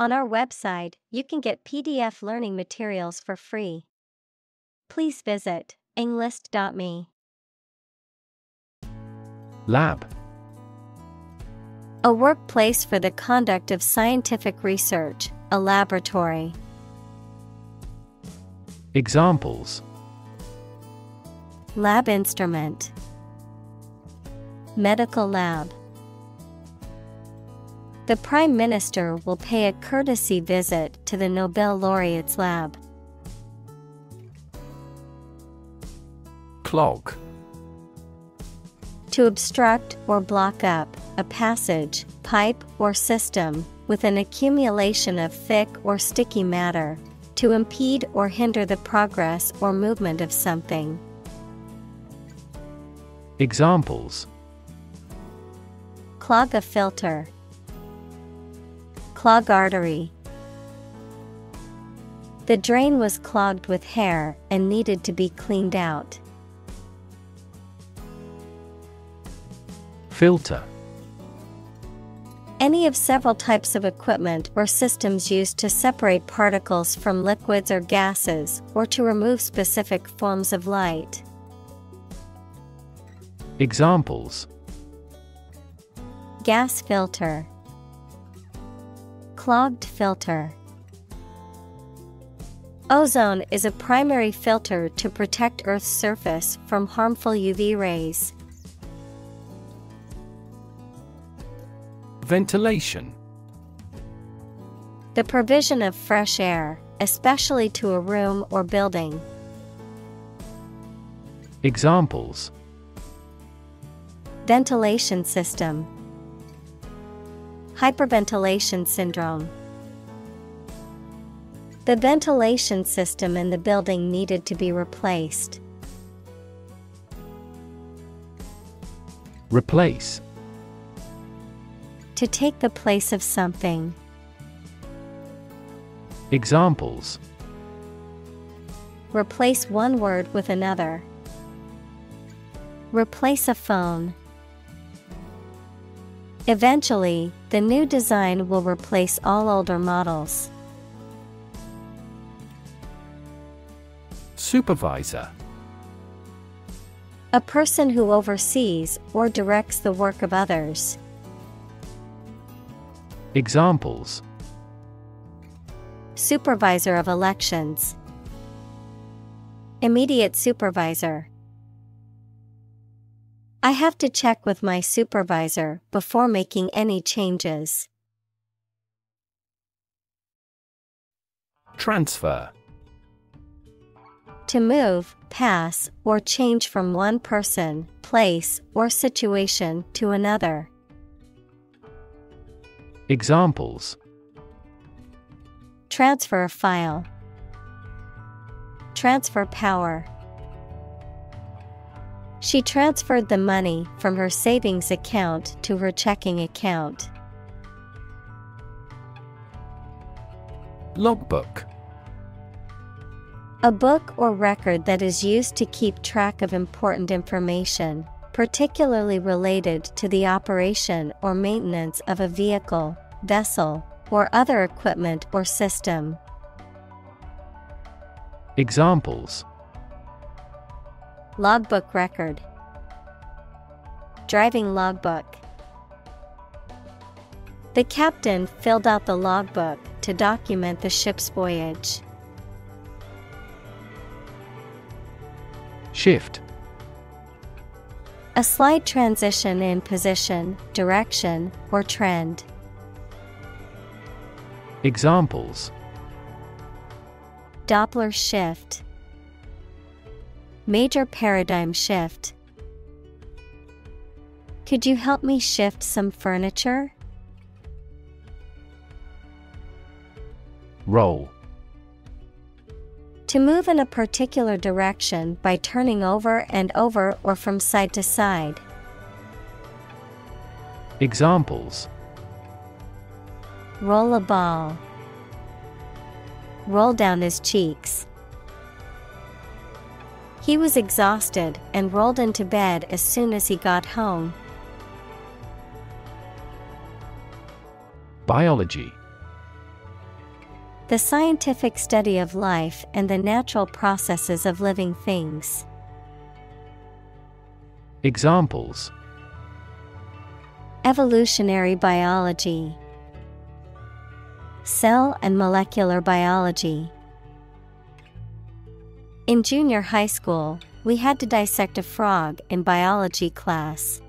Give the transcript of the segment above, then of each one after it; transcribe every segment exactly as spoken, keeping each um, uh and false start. On our website, you can get P D F learning materials for free. Please visit englist dot me. Lab. A workplace for the conduct of scientific research, a laboratory. Examples: lab instrument, medical lab. The Prime Minister will pay a courtesy visit to the Nobel laureate's lab. Clog. To obstruct or block up a passage, pipe, or system with an accumulation of thick or sticky matter, to impede or hinder the progress or movement of something. Examples: clog a filter, clog artery. The drain was clogged with hair and needed to be cleaned out. Filter. Any of several types of equipment or systems used to separate particles from liquids or gases, or to remove specific forms of light. Examples: gas filter, clogged filter. Ozone is a primary filter to protect Earth's surface from harmful U V rays. Ventilation. The provision of fresh air, especially to a room or building. Examples: ventilation system, hyperventilation syndrome. The ventilation system in the building needed to be replaced. Replace. To take the place of something. Examples: replace one word with another. Replace a phone. Eventually, the new design will replace all older models. Supervisor. A person who oversees or directs the work of others. Examples: supervisor of elections, immediate supervisor. I have to check with my supervisor before making any changes. Transfer. To move, pass, or change from one person, place, or situation to another. Examples: transfer a file, transfer power. She transferred the money from her savings account to her checking account. Logbook. A book or record that is used to keep track of important information, particularly related to the operation or maintenance of a vehicle, vessel, or other equipment or system. Examples: logbook record, driving logbook. The captain filled out the logbook to document the ship's voyage. Shift. A slight transition in position, direction, or trend. Examples: Doppler shift, major paradigm shift. Could you help me shift some furniture? Roll. To move in a particular direction by turning over and over or from side to side. Examples: roll a ball, roll down his cheeks. He was exhausted and rolled into bed as soon as he got home. Biology. The scientific study of life and the natural processes of living things. Examples: evolutionary biology, cell and molecular biology. In junior high school, we had to dissect a frog in biology class.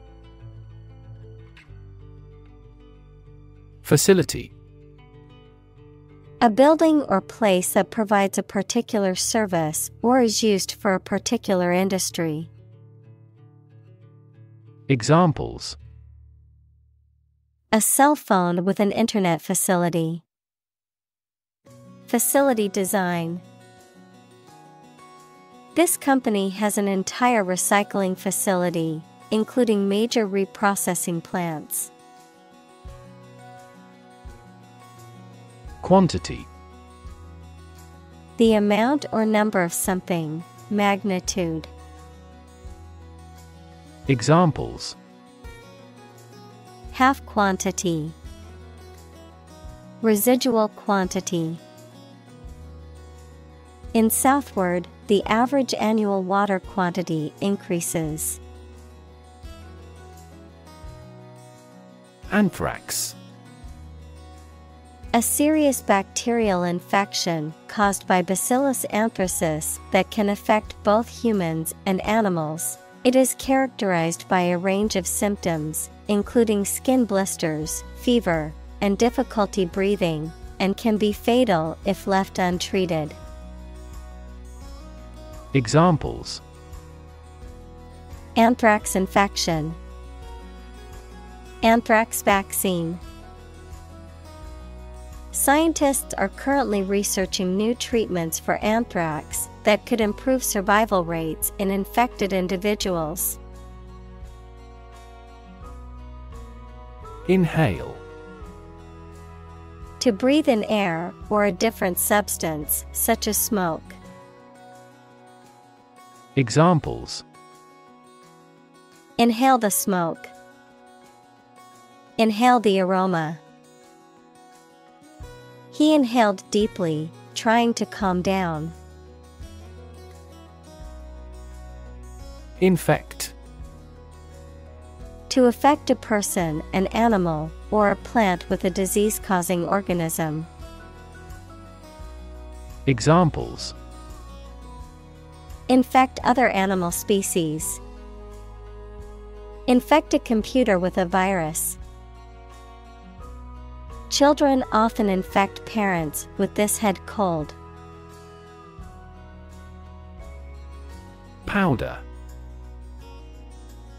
Facility: a building or place that provides a particular service or is used for a particular industry. Examples: a cell phone with an internet facility. Facility design. This company has an entire recycling facility, including major reprocessing plants. Quantity: the amount or number of something, magnitude. Examples: half quantity, residual quantity. In Southward, the average annual water quantity increases. Anthrax: a serious bacterial infection caused by Bacillus anthracis that can affect both humans and animals. It is characterized by a range of symptoms, including skin blisters, fever, and difficulty breathing, and can be fatal if left untreated. Examples: anthrax infection, anthrax vaccine. Scientists are currently researching new treatments for anthrax that could improve survival rates in infected individuals. Inhale: to breathe in air or a different substance, such as smoke. Examples: inhale the smoke, inhale the aroma. He inhaled deeply, trying to calm down. Infect: to affect a person, an animal, or a plant with a disease-causing organism. Examples: infect other animal species. Infect a computer with a virus. Children often infect parents with this head cold. Powder: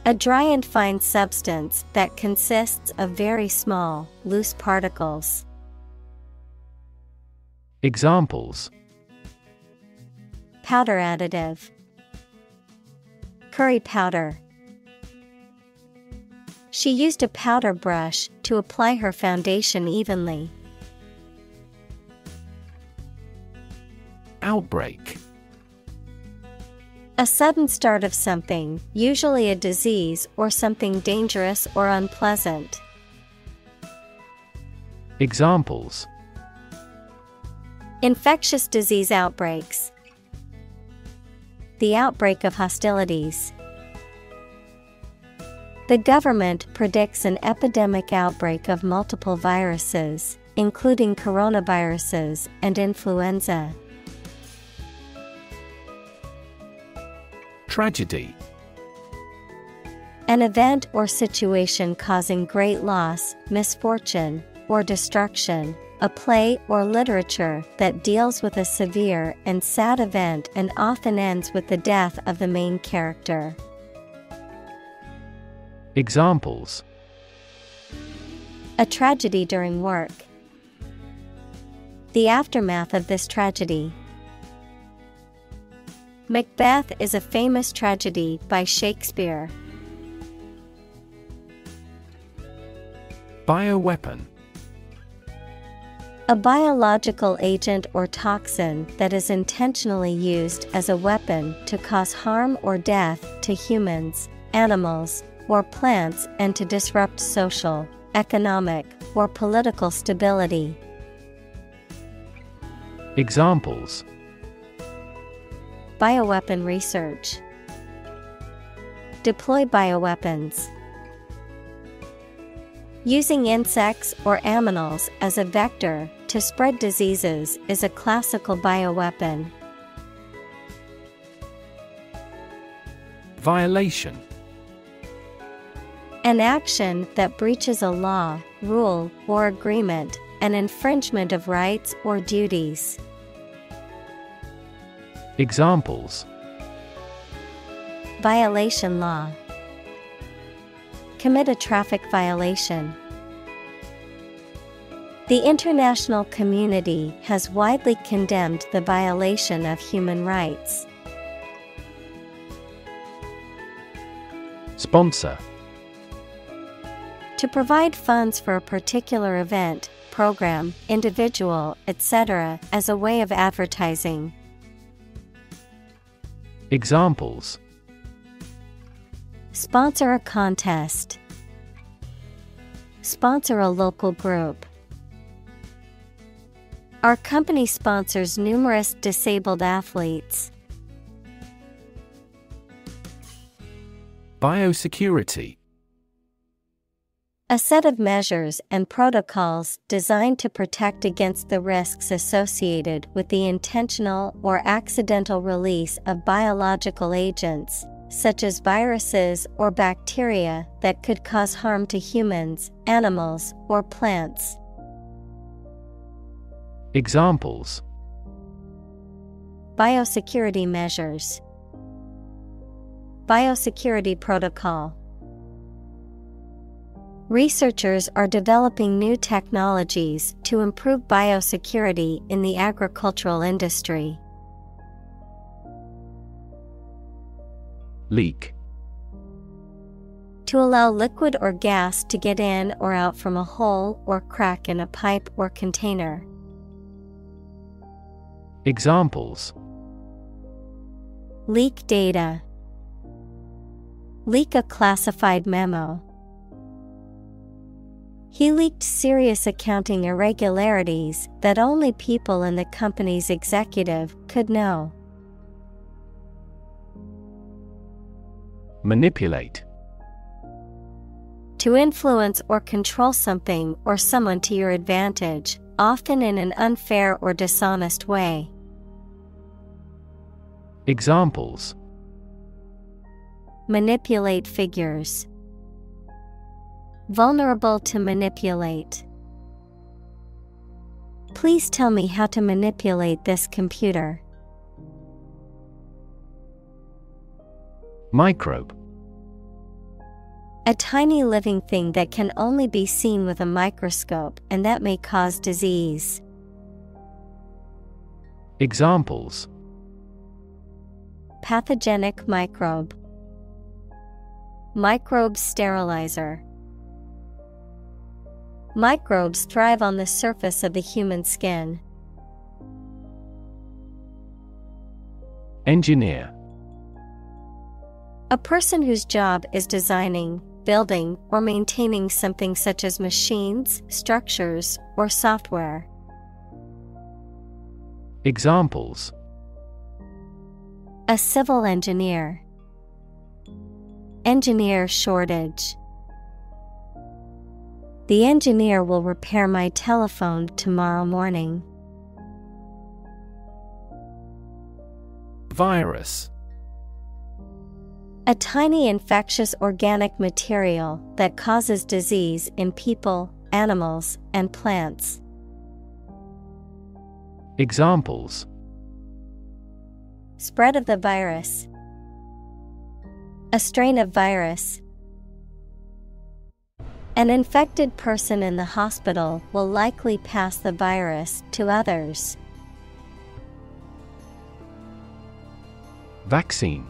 a dry and fine substance that consists of very small, loose particles. Examples: powder additive, curry powder. She used a powder brush to apply her foundation evenly. Outbreak: a sudden start of something, usually a disease or something dangerous or unpleasant. Examples: infectious disease outbreaks, the outbreak of hostilities. The government predicts an epidemic outbreak of multiple viruses, including coronaviruses and influenza. Tragedy: an event or situation causing great loss, misfortune, or destruction. A play or literature that deals with a severe and sad event and often ends with the death of the main character. Examples: a tragedy during work, the aftermath of this tragedy. Macbeth is a famous tragedy by Shakespeare. Bioweapon: a biological agent or toxin that is intentionally used as a weapon to cause harm or death to humans, animals, or plants, and to disrupt social, economic, or political stability. Examples: bioweapon research, deploy bioweapons. Using insects or animals as a vector to spread diseases is a classical bioweapon. Violation. An action that breaches a law, rule, or agreement, an infringement of rights or duties. Examples: violation law, commit a traffic violation. The international community has widely condemned the violation of human rights. Sponsor. To provide funds for a particular event, program, individual, et cetera as a way of advertising. Examples: sponsor a contest, sponsor a local group. Our company sponsors numerous disabled athletes. Biosecurity. A set of measures and protocols designed to protect against the risks associated with the intentional or accidental release of biological agents, such as viruses or bacteria, that could cause harm to humans, animals, or plants. Examples: biosecurity measures, biosecurity protocol. Researchers are developing new technologies to improve biosecurity in the agricultural industry. Leak. To allow liquid or gas to get in or out from a hole or crack in a pipe or container. Examples: leak data, leak a classified memo. He leaked serious accounting irregularities that only people in the company's executive could know. Manipulate. To influence or control something or someone to your advantage, often in an unfair or dishonest way. Examples: manipulate figures, vulnerable to manipulate. Please tell me how to manipulate this computer. Microbe. A tiny living thing that can only be seen with a microscope and that may cause disease. Examples: pathogenic microbe, microbe sterilizer. Microbes thrive on the surface of the human skin. Engineer. A person whose job is designing, building, or maintaining something such as machines, structures, or software. Examples: a civil engineer, engineer shortage. The engineer will repair my telephone tomorrow morning. Virus. A tiny infectious organic material that causes disease in people, animals, and plants. Examples: spread of the virus, a strain of virus. An infected person in the hospital will likely pass the virus to others. Vaccine.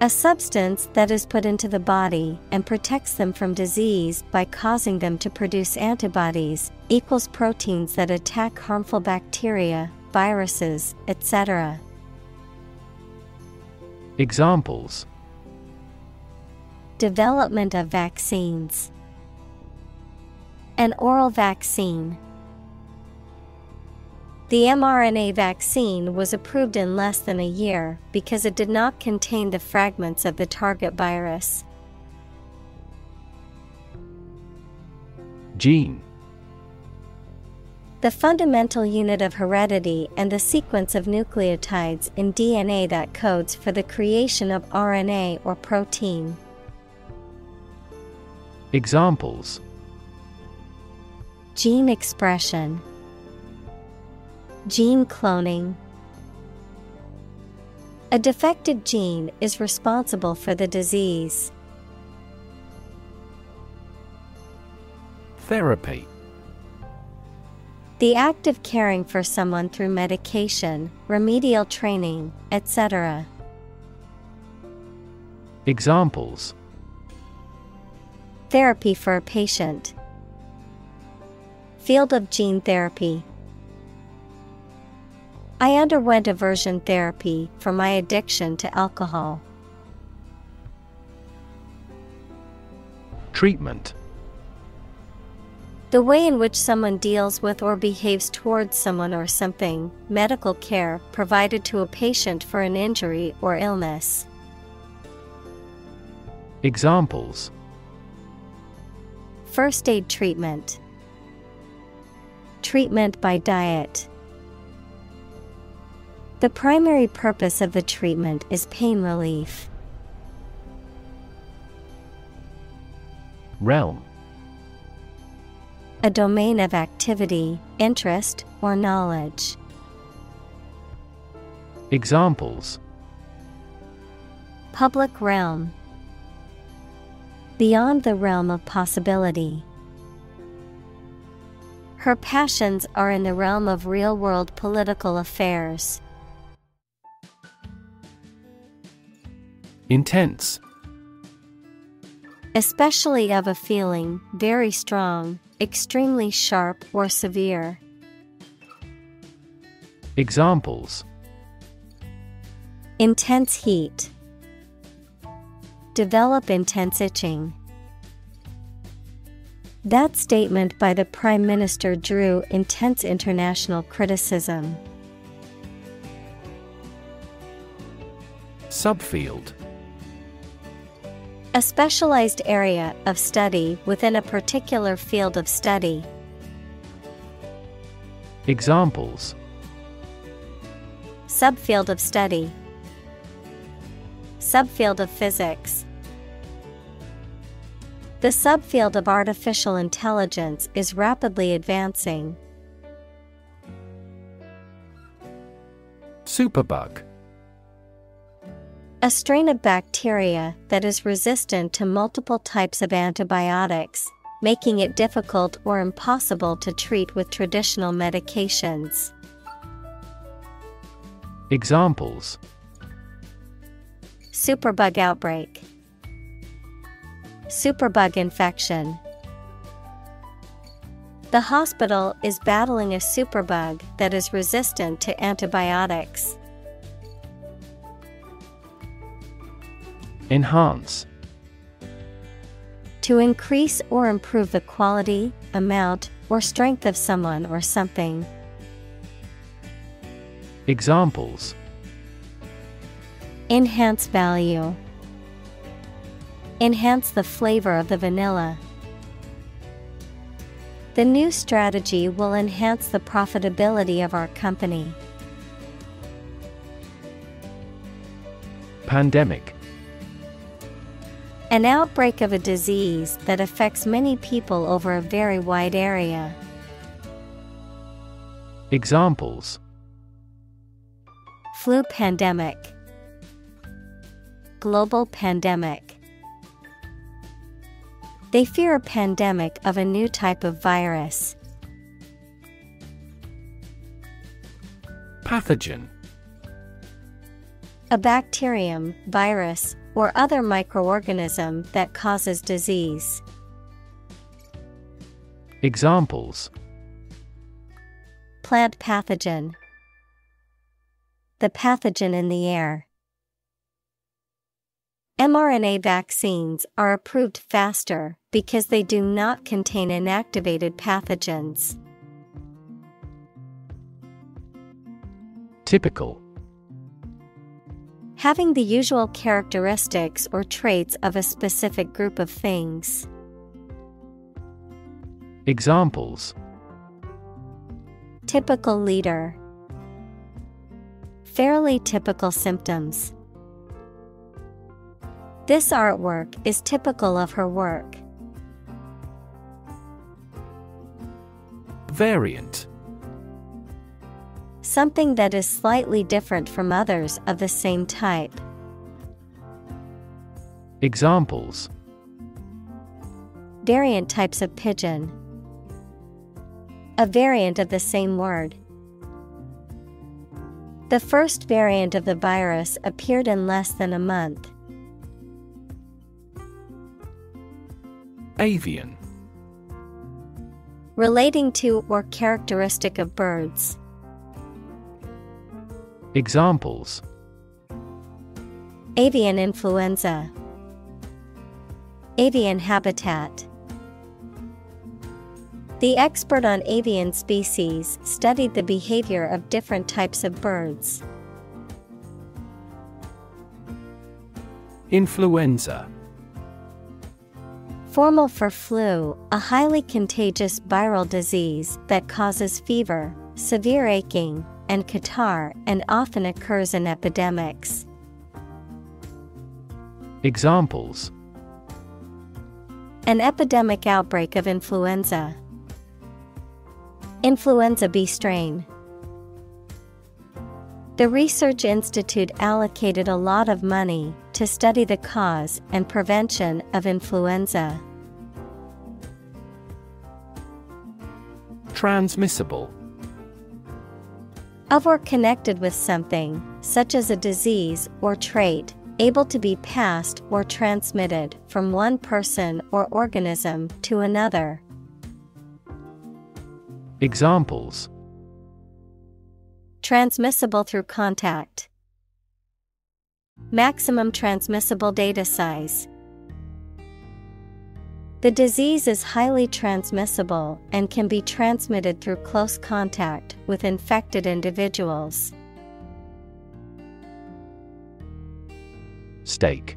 A substance that is put into the body and protects them from disease by causing them to produce antibodies, equals proteins that attack harmful bacteria, viruses, et cetera. Examples: development of vaccines, an oral vaccine. The mRNA vaccine was approved in less than a year because it did not contain the fragments of the target virus. Gene. The fundamental unit of heredity and the sequence of nucleotides in D N A that codes for the creation of R N A or protein. Examples: gene expression, gene cloning. A defective gene is responsible for the disease. Therapy. The act of caring for someone through medication, remedial training, et cetera. Examples: therapy for a patient, field of gene therapy. I underwent aversion therapy for my addiction to alcohol. Treatment. The way in which someone deals with or behaves towards someone or something, medical care provided to a patient for an injury or illness. Examples: first aid treatment, treatment by diet. The primary purpose of the treatment is pain relief. Realm. A domain of activity, interest, or knowledge. Examples: public realm, beyond the realm of possibility. Her passions are in the realm of real-world political affairs. Intense. Especially of a feeling, very strong, extremely sharp or severe. Examples: intense heat, develop intense itching. That statement by the Prime Minister drew intense international criticism. Subfield. A specialized area of study within a particular field of study. Examples: subfield of study, subfield of physics. The subfield of artificial intelligence is rapidly advancing. Superbug. A strain of bacteria that is resistant to multiple types of antibiotics, making it difficult or impossible to treat with traditional medications. Examples: superbug outbreak, superbug infection. The hospital is battling a superbug that is resistant to antibiotics. Enhance. To increase or improve the quality, amount, or strength of someone or something. Examples: enhance value, enhance the flavor of the vanilla. The new strategy will enhance the profitability of our company. Pandemic. An outbreak of a disease that affects many people over a very wide area. Examples: flu pandemic, global pandemic. They fear a pandemic of a new type of virus. Pathogen. A bacterium, virus, or other microorganism that causes disease. Examples: plant pathogen, the pathogen in the air. mRNA vaccines are approved faster because they do not contain inactivated pathogens. Typical. Having the usual characteristics or traits of a specific group of things. Examples: Typical leader. Fairly typical symptoms. This artwork is typical of her work. Variant. Something that is slightly different from others of the same type. Examples: Variant types of pigeon. A variant of the same word. The first variant of the virus appeared in less than a month. Avian. Relating to or characteristic of birds. Examples: Avian influenza. Avian habitat. The expert on avian species studied the behavior of different types of birds. Influenza. Formal for flu, a highly contagious viral disease that causes fever, severe aching, and catarrh and often occurs in epidemics. Examples: An epidemic outbreak of influenza. Influenza B strain. The research institute allocated a lot of money to study the cause and prevention of influenza. Transmissible. Of or connected with something, such as a disease or trait, able to be passed or transmitted from one person or organism to another. Examples: Transmissible through contact. Maximum transmissible data size. The disease is highly transmissible and can be transmitted through close contact with infected individuals. Stake.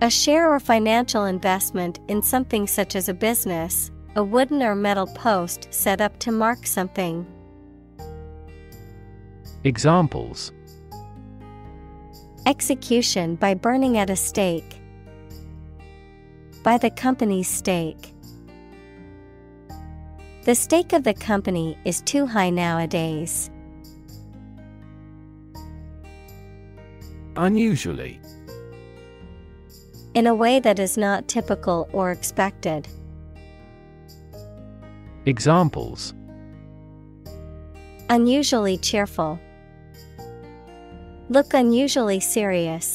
A share or financial investment in something such as a business, a wooden or metal post set up to mark something. Examples: Execution by burning at a stake. By the company's stake. The stake of the company is too high nowadays. Unusually. In a way that is not typical or expected. Examples: Unusually cheerful. Look unusually serious.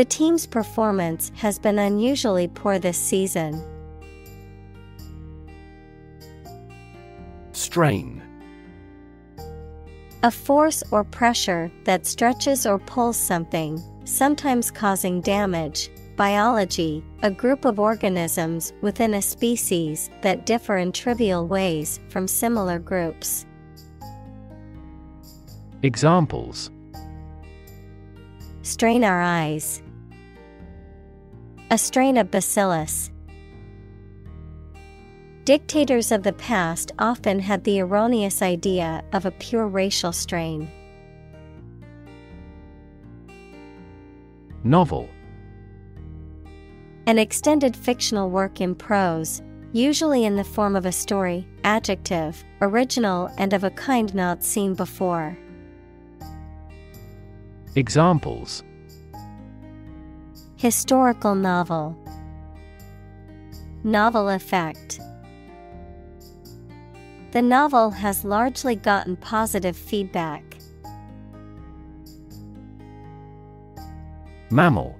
The team's performance has been unusually poor this season. Strain. A force or pressure that stretches or pulls something, sometimes causing damage. Biology, a group of organisms within a species that differ in trivial ways from similar groups. Examples: Strain our eyes. A strain of bacillus. Dictators of the past often had the erroneous idea of a pure racial strain. Novel. An extended fictional work in prose, usually in the form of a story, adjective, original and of a kind not seen before. Examples: Historical novel. Novel effect. The novel has largely gotten positive feedback. Mammal.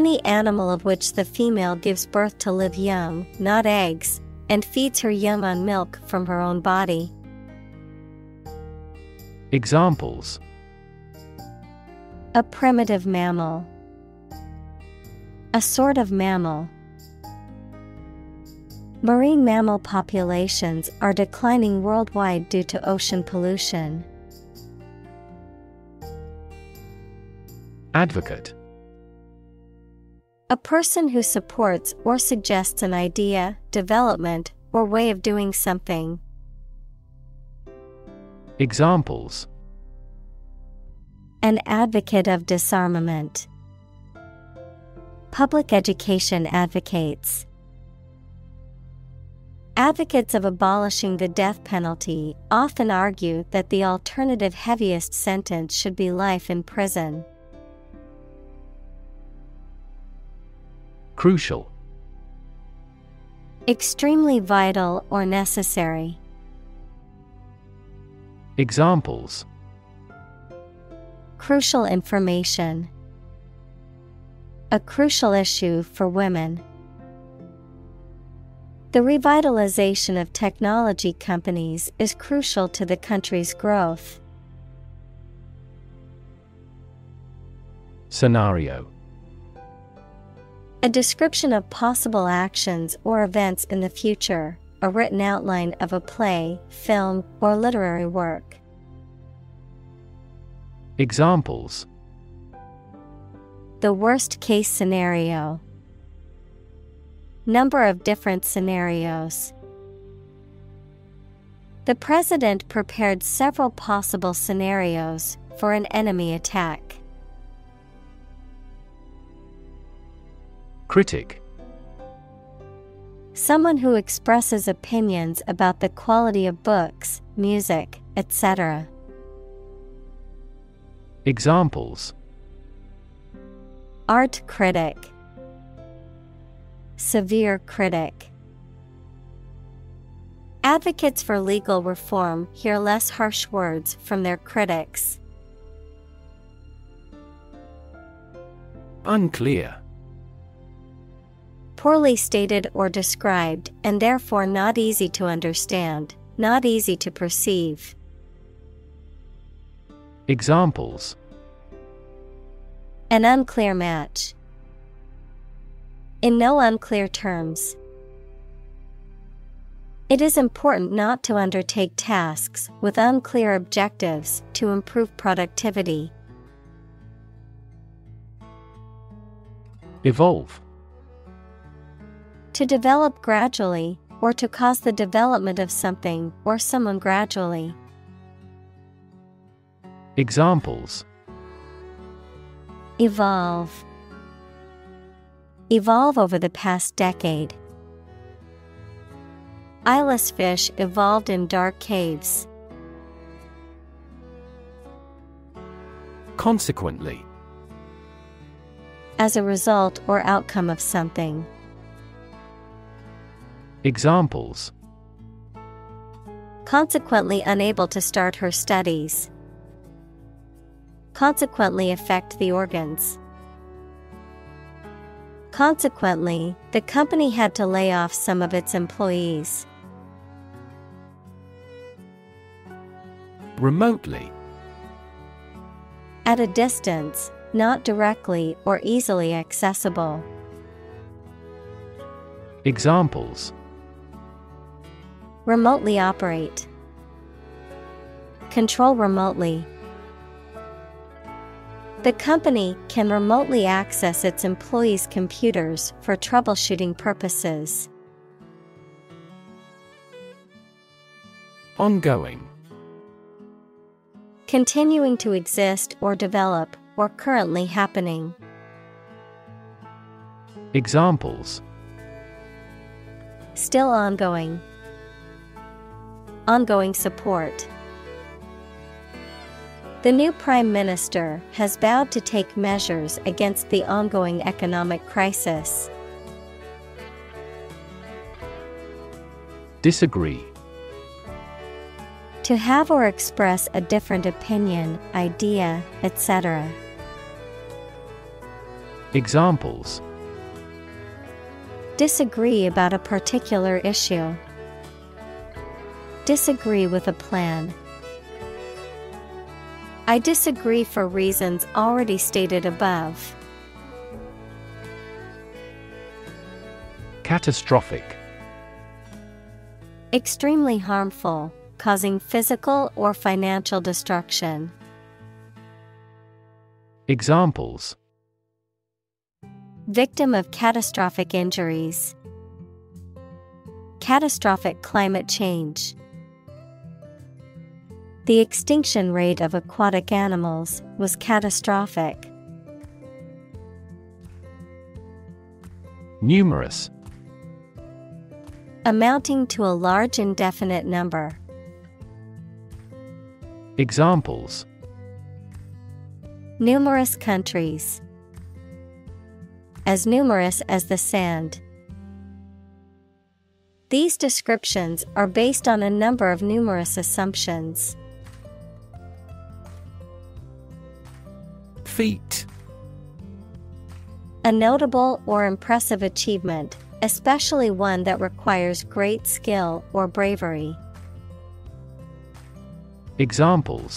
Any animal of which the female gives birth to live young, not eggs, and feeds her young on milk from her own body. Examples: A primitive mammal. A sort of mammal. Marine mammal populations are declining worldwide due to ocean pollution. Advocate. A person who supports or suggests an idea, development, or way of doing something. Examples. An advocate of disarmament. Public education advocates. Advocates of abolishing the death penalty often argue that the alternative heaviest sentence should be life in prison. Crucial. Extremely vital or necessary. Examples. Crucial information. A crucial issue for women. The revitalization of technology companies is crucial to the country's growth. Scenario. A description of possible actions or events in the future, a written outline of a play, film, or literary work. Examples. The worst-case scenario. Number of different scenarios. The president prepared several possible scenarios for an enemy attack. Critic. Someone who expresses opinions about the quality of books, music, et cetera. Examples. Art critic. Severe critic. Advocates for legal reform hear less harsh words from their critics. Unclear. Poorly stated or described, and therefore not easy to understand, not easy to perceive. Examples. An unclear match. In no unclear terms. It is important not to undertake tasks with unclear objectives to improve productivity. Evolve. To develop gradually, or to cause the development of something or someone gradually. Examples. Evolve. Evolve over the past decade. Eyeless fish evolved in dark caves. Consequently. As a result or outcome of something. Examples. Consequently unable to start her studies. Consequently affect the organs. Consequently, the company had to lay off some of its employees. Remotely. At a distance, not directly or easily accessible. Examples. Remotely operate. Control remotely. The company can remotely access its employees' computers for troubleshooting purposes. Ongoing. Continuing to exist or develop, or currently happening. Examples. Still ongoing. Ongoing support. The new Prime Minister has vowed to take measures against the ongoing economic crisis. Disagree. To have or express a different opinion, idea, et cetera. Examples. Disagree about a particular issue. Disagree with a plan. I disagree for reasons already stated above. Catastrophic. Extremely harmful, causing physical or financial destruction. Examples: victim of catastrophic injuries, catastrophic climate change. The extinction rate of aquatic animals was catastrophic. Numerous. Amounting to a large indefinite number. Examples: numerous countries. As numerous as the sand. These descriptions are based on a number of numerous assumptions. Feat. A notable or impressive achievement, especially one that requires great skill or bravery. Examples: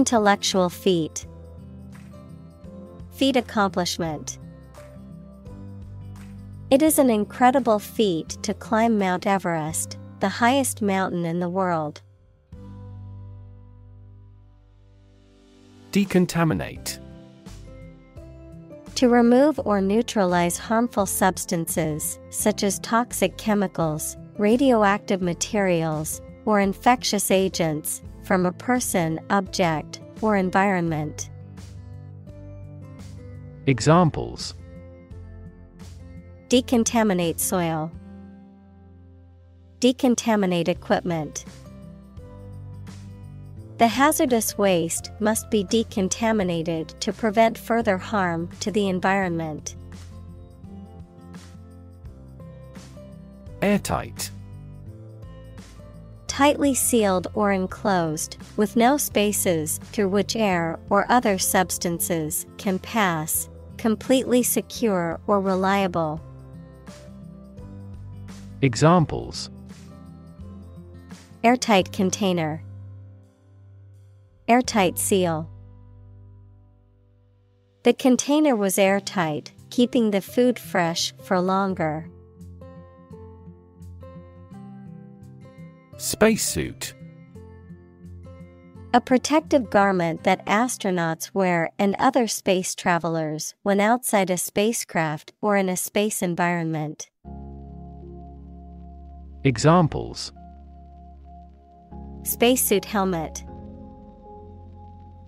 intellectual feat, feat accomplishment. It is an incredible feat to climb Mount Everest, the highest mountain in the world. Decontaminate. To remove or neutralize harmful substances, such as toxic chemicals, radioactive materials, or infectious agents, from a person, object, or environment. Examples: decontaminate soil, decontaminate equipment. The hazardous waste must be decontaminated to prevent further harm to the environment. Airtight. Tightly sealed or enclosed, with no spaces through which air or other substances can pass, completely secure or reliable. Examples: airtight container, airtight seal. The container was airtight, keeping the food fresh for longer. Spacesuit. A protective garment that astronauts wear and other space travelers when outside a spacecraft or in a space environment. Examples: spacesuit helmet,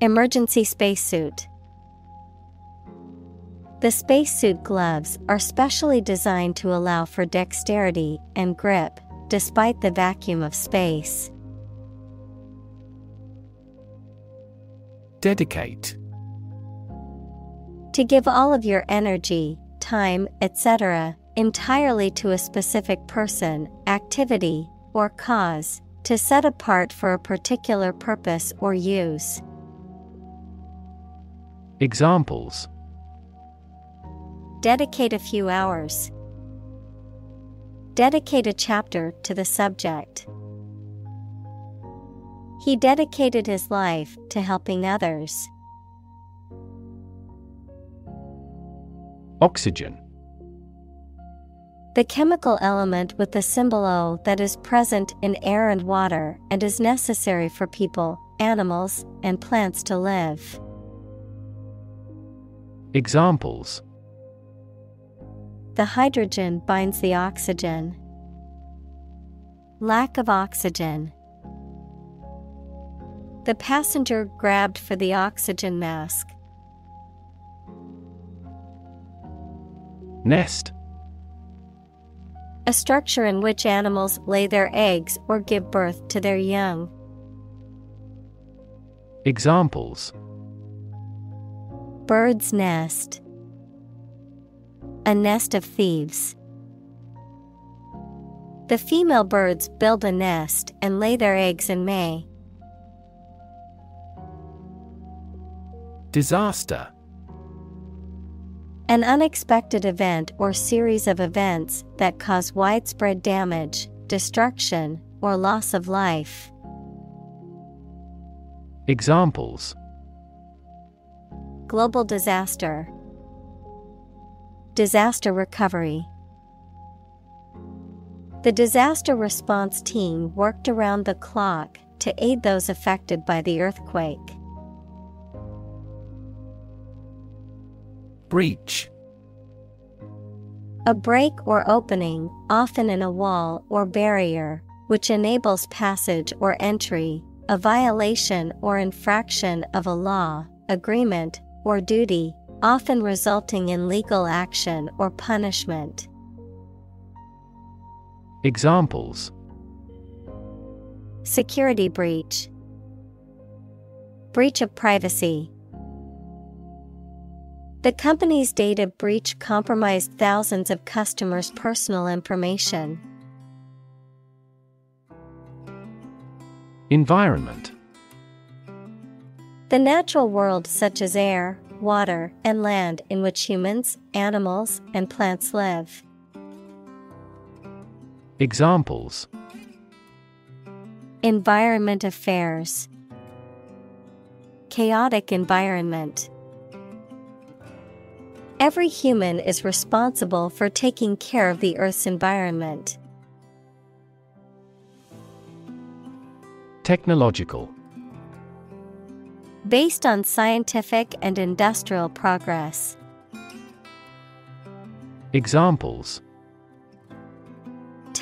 emergency spacesuit. The spacesuit gloves are specially designed to allow for dexterity and grip, despite the vacuum of space. Dedicate. To give all of your energy, time, et cetera, entirely to a specific person, activity, or cause, to set apart for a particular purpose or use. Examples: dedicate a few hours, dedicate a chapter to the subject. He dedicated his life to helping others. Oxygen. The chemical element with the symbol O that is present in air and water and is necessary for people, animals, and plants to live. Examples: the hydrogen binds the oxygen. Lack of oxygen. The passenger grabbed for the oxygen mask. Nest. A structure in which animals lay their eggs or give birth to their young. Examples: bird's nest, a nest of thieves. The female birds build a nest and lay their eggs in May. Disaster. An unexpected event or series of events that cause widespread damage, destruction, or loss of life. Examples: global disaster, disaster recovery. The disaster response team worked around the clock to aid those affected by the earthquake. Breach. A break or opening, often in a wall or barrier, which enables passage or entry, a violation or infraction of a law, agreement, or duty, often resulting in legal action or punishment. Examples: security breach, breach of privacy. The company's data breach compromised thousands of customers' personal information. Environment. The natural world, such as air, water, and land, in which humans, animals, and plants live. Examples: environment affairs, chaotic environment. Every human is responsible for taking care of the Earth's environment. Technological. Based on scientific and industrial progress. Examples: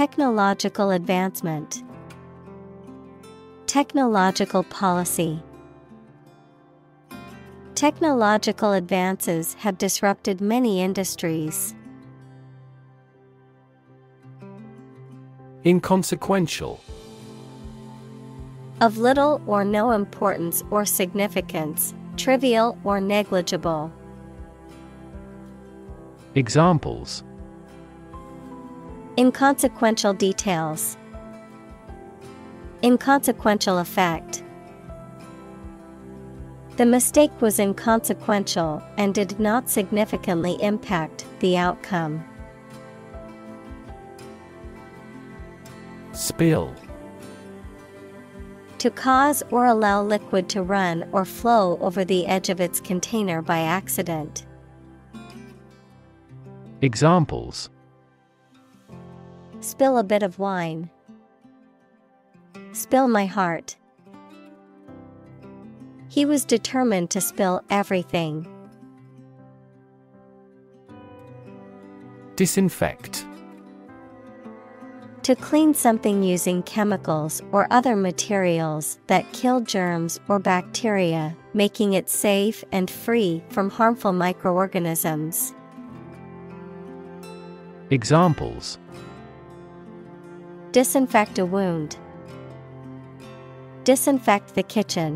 technological advancement, technological policy. Technological advances have disrupted many industries. Inconsequential. Of little or no importance or significance, trivial or negligible. Examples: inconsequential details, inconsequential effect. The mistake was inconsequential and did not significantly impact the outcome. Spill. To cause or allow liquid to run or flow over the edge of its container by accident. Examples: spill a bit of wine, spill my heart. He was determined to spill everything. Disinfect. To clean something using chemicals or other materials that kill germs or bacteria, making it safe and free from harmful microorganisms. Examples: disinfect a wound, disinfect the kitchen.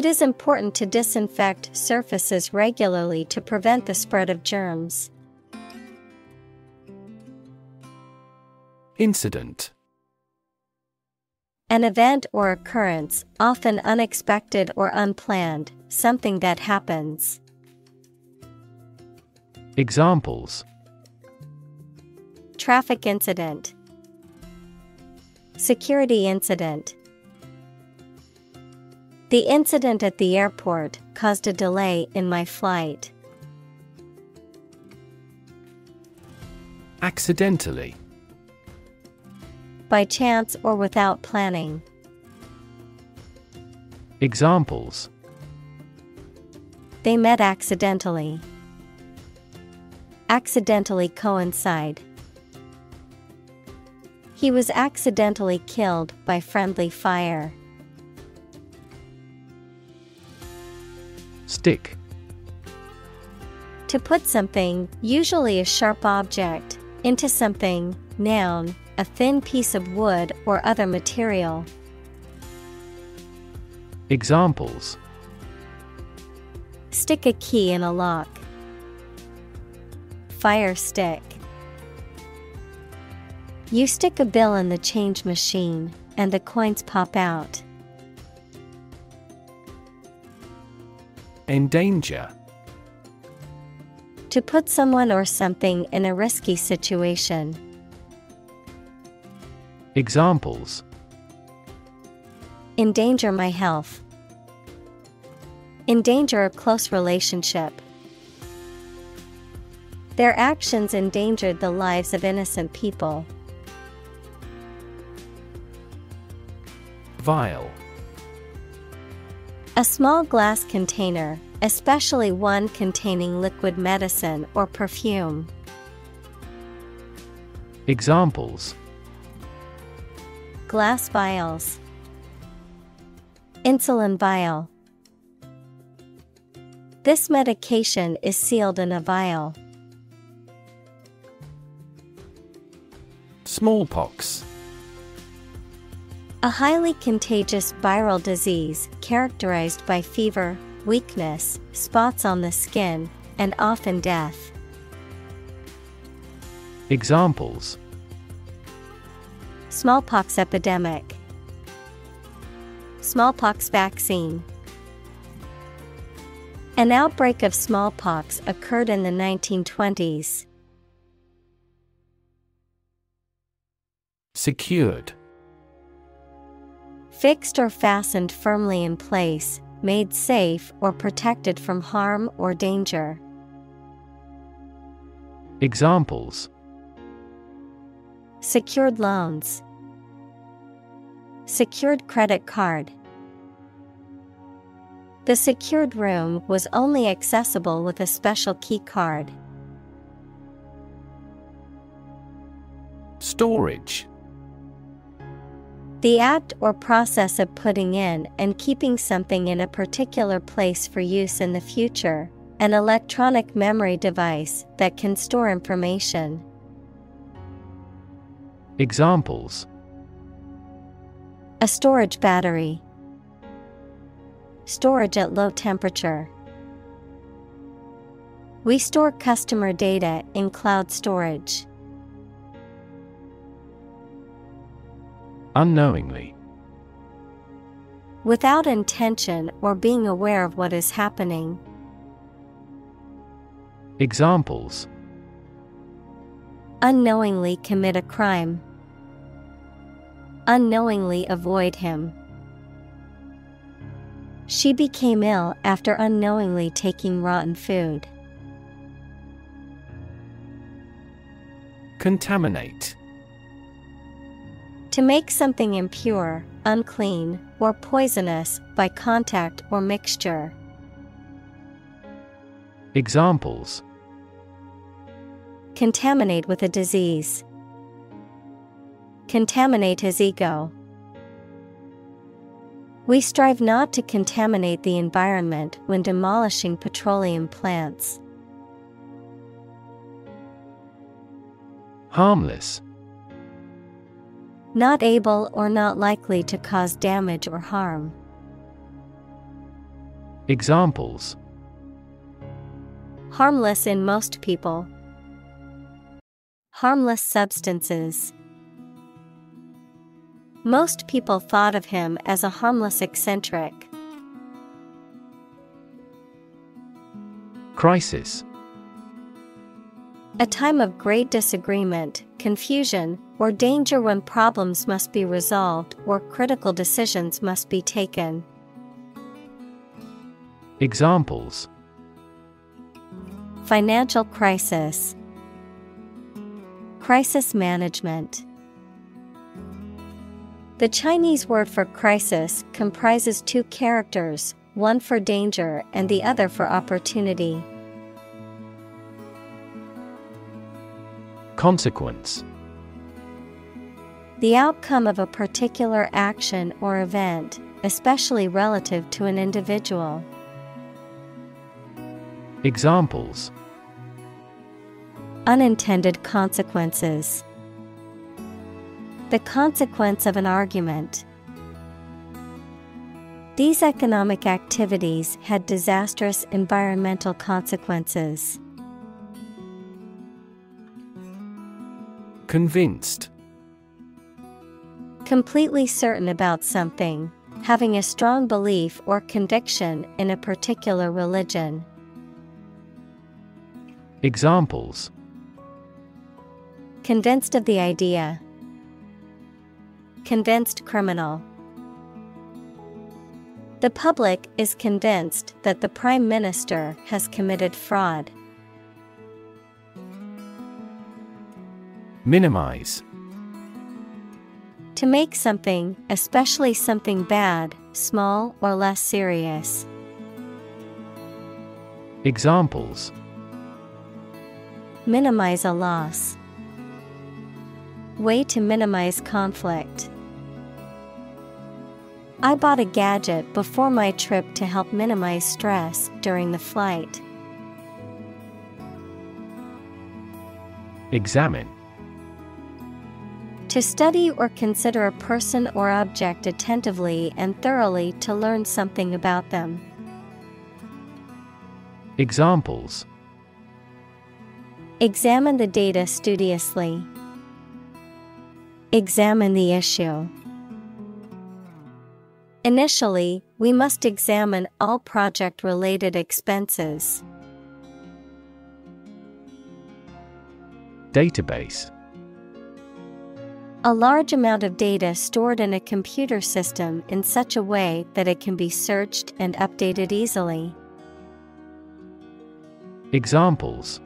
It is important to disinfect surfaces regularly to prevent the spread of germs. Incident. An event or occurrence, often unexpected or unplanned, something that happens. Examples: traffic incident, security incident. The incident at the airport caused a delay in my flight. Accidentally. By chance or without planning. Examples: they met accidentally, accidentally coincide. He was accidentally killed by friendly fire. Stick. To put something, usually a sharp object, into something, noun, a thin piece of wood or other material. Examples: stick a key in a lock, fire stick. You stick a bill in the change machine, and the coins pop out. Endanger. To put someone or something in a risky situation. Examples: endanger my health, endanger a close relationship. Their actions endangered the lives of innocent people. Vial. A small glass container, especially one containing liquid medicine or perfume. Examples: glass vials, insulin vial. This medication is sealed in a vial. Smallpox. A highly contagious viral disease characterized by fever, weakness, spots on the skin, and often death. Examples: smallpox epidemic, smallpox vaccine. An outbreak of smallpox occurred in the nineteen twenties. Secured. Fixed or fastened firmly in place, made safe or protected from harm or danger. Examples: secured loans, secured credit card. The secured room was only accessible with a special key card. Storage. The act or process of putting in and keeping something in a particular place for use in the future, an electronic memory device that can store information. Examples: a storage battery, storage at low temperature. We store customer data in cloud storage. Unknowingly. Without intention or being aware of what is happening. Examples: unknowingly commit a crime, unknowingly avoid him. She became ill after unknowingly taking rotten food. Contaminate. To make something impure, unclean, or poisonous by contact or mixture. Examples: contaminate with a disease, contaminate his ego. We strive not to contaminate the environment when demolishing petroleum plants. Harmless. Not able or not likely to cause damage or harm. Examples: harmless in most people, harmless substances. Most people thought of him as a harmless eccentric. Crisis. A time of great disagreement, confusion, or danger when problems must be resolved or critical decisions must be taken. Examples: financial crisis, crisis management. The Chinese word for crisis comprises two characters, one for danger and the other for opportunity. Consequence. The outcome of a particular action or event, especially relative to an individual. Examples: unintended consequences, the consequence of an argument. These economic activities had disastrous environmental consequences. Convinced. Completely certain about something, having a strong belief or conviction in a particular religion. Examples: convinced of the idea, convinced criminal. The public is convinced that the Prime Minister has committed fraud. Minimize. To make something, especially something bad, small or less serious. Examples: minimize a loss. Way to minimize conflict. I bought a gadget before my trip to help minimize stress during the flight. Examine. To study or consider a person or object attentively and thoroughly to learn something about them. Examples: examine the data studiously. Examine the issue. Initially, we must examine all project-related expenses. Database. A large amount of data stored in a computer system in such a way that it can be searched and updated easily. Examples: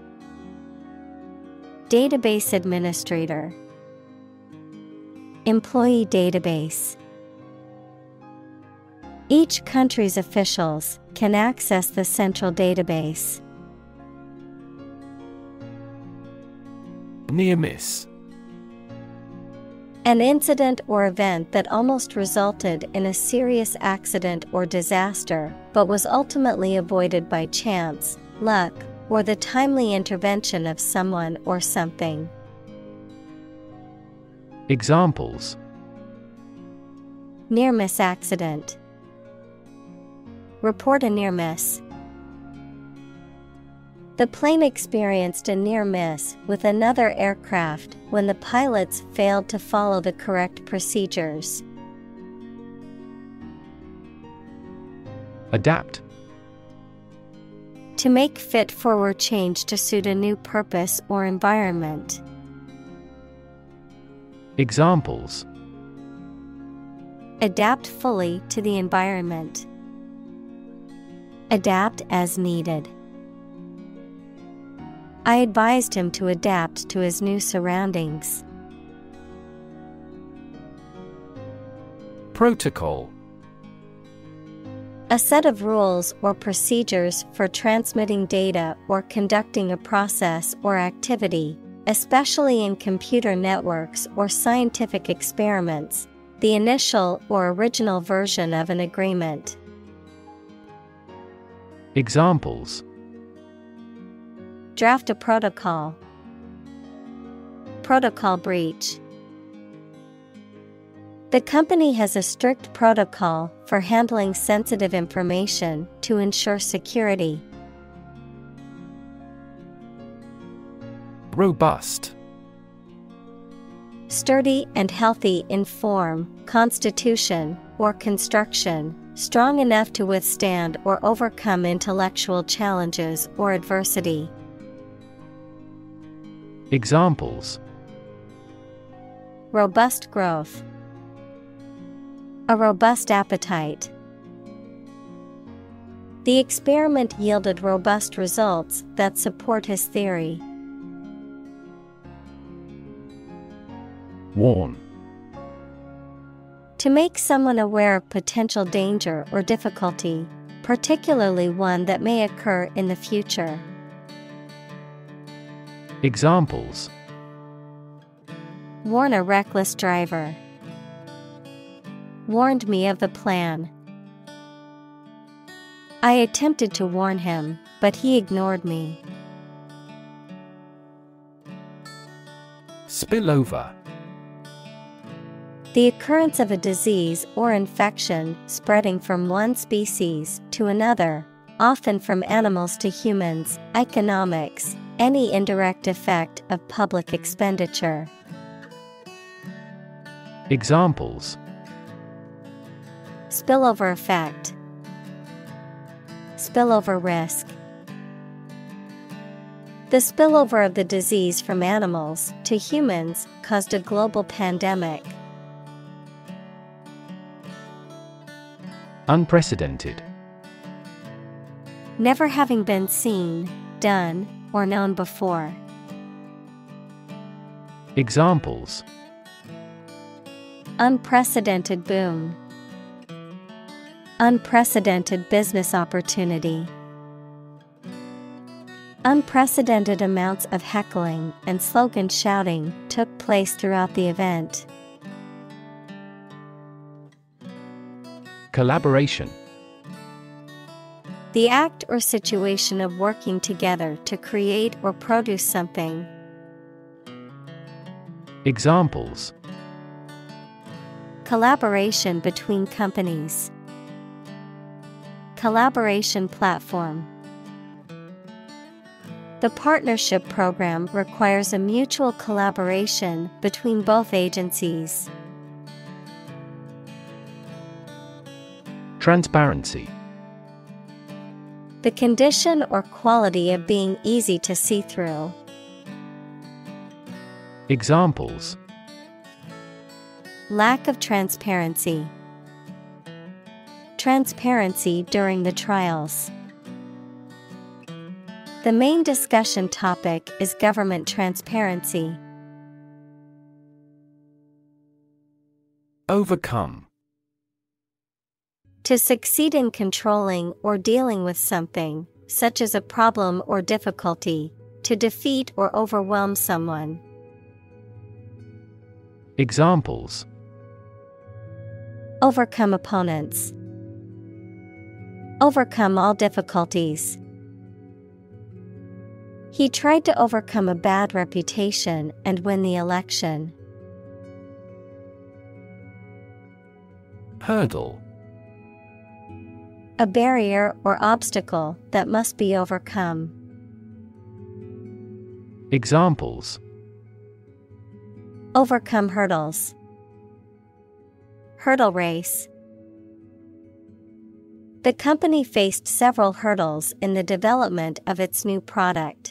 database administrator, employee database. Each country's officials can access the central database. Near miss. An incident or event that almost resulted in a serious accident or disaster, but was ultimately avoided by chance, luck, or the timely intervention of someone or something. Examples: near-miss accident. Report a near-miss. The plane experienced a near miss with another aircraft when the pilots failed to follow the correct procedures. Adapt. To make fit for or change to suit a new purpose or environment. Examples: adapt fully to the environment. Adapt as needed. I advised him to adapt to his new surroundings. Protocol. A set of rules or procedures for transmitting data or conducting a process or activity, especially in computer networks or scientific experiments, the initial or original version of an agreement. Examples: draft a protocol. Protocol breach. The company has a strict protocol for handling sensitive information to ensure security. Robust. Sturdy and healthy in form, constitution, or construction, strong enough to withstand or overcome intellectual challenges or adversity. Examples: robust growth. A robust appetite. The experiment yielded robust results that support his theory. Warn. To make someone aware of potential danger or difficulty, particularly one that may occur in the future. Examples: warn a reckless driver. Warned me of the plan. I attempted to warn him, but he ignored me. Spillover. The occurrence of a disease or infection spreading from one species to another, often from animals to humans. Economics. Any indirect effect of public expenditure. Examples: spillover effect. Spillover risk. The spillover of the disease from animals to humans caused a global pandemic. Unprecedented. Never having been seen, done, or known before. Examples: unprecedented boom, unprecedented business opportunity. Unprecedented amounts of heckling and slogan shouting took place throughout the event. Collaboration: the act or situation of working together to create or produce something. Examples: collaboration between companies, collaboration platform. The partnership program requires a mutual collaboration between both agencies. Transparency: the condition or quality of being easy to see through. Examples: lack of transparency, transparency during the trials. The main discussion topic is government transparency. Overcome: to succeed in controlling or dealing with something, such as a problem or difficulty, to defeat or overwhelm someone. Examples: overcome opponents, overcome all difficulties. He tried to overcome a bad reputation and win the election. Hurdle: a barrier or obstacle that must be overcome. Examples: overcome hurdles, hurdle race. The company faced several hurdles in the development of its new product.